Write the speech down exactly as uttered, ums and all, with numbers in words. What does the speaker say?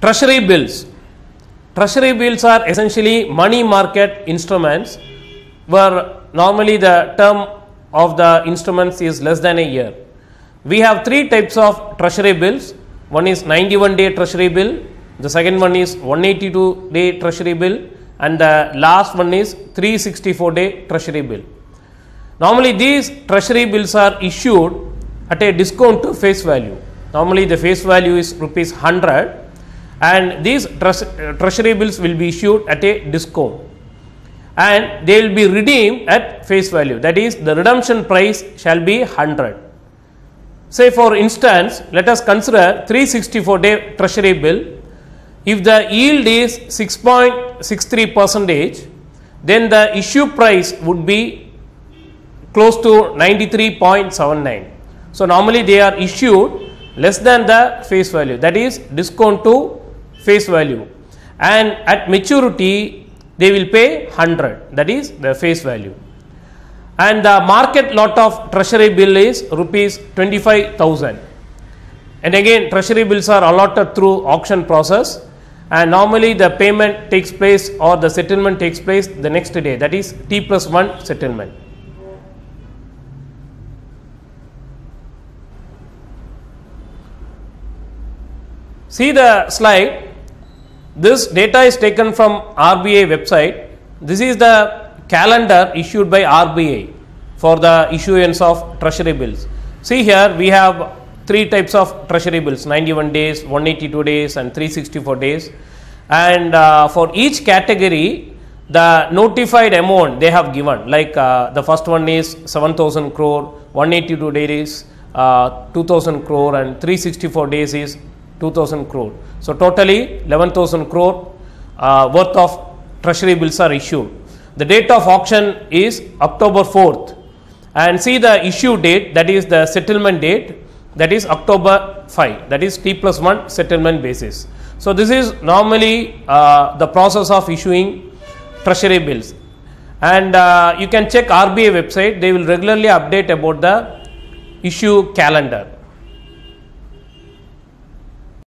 Treasury bills. Treasury bills are essentially money market instruments where normally the term of the instruments is less than a year. We have three types of treasury bills. One is ninety-one day treasury bill, the second one is one hundred eighty-two day treasury bill, and the last one is three hundred sixty-four day treasury bill. Normally these treasury bills are issued at a discount to face value. Normally the face value is rupees one hundred and these treasury bills will be issued at a discount and they will be redeemed at face value, that is the redemption price shall be one hundred. Say for instance, let us consider three hundred sixty-four day treasury bill. If the yield is six point six three percent, then the issue price would be close to ninety-three point seven nine. So, normally they are issued less than the face value, that is discount to face value, and at maturity they will pay one hundred, that is the face value. And the market lot of treasury bill is rupees twenty-five thousand, and again treasury bills are allotted through auction process. And normally the payment takes place or the settlement takes place the next day, that is T plus one settlement. See the slide. This data is taken from R B I website. This is the calendar issued by R B I for the issuance of treasury bills. See here we have three types of treasury bills, ninety-one days, one hundred eighty-two days and three hundred sixty-four days, and uh, for each category the notified amount they have given, like uh, the first one is seven thousand crore, one hundred eighty-two days uh, two thousand crore, and three hundred sixty-four days is two thousand crore. So totally eleven thousand crore uh, worth of treasury bills are issued. The date of auction is October fourth, and see the issue date, that is the settlement date, that is October fifth, that is T plus one settlement basis. So, this is normally uh, the process of issuing treasury bills, and uh, you can check R B I website, they will regularly update about the issue calendar.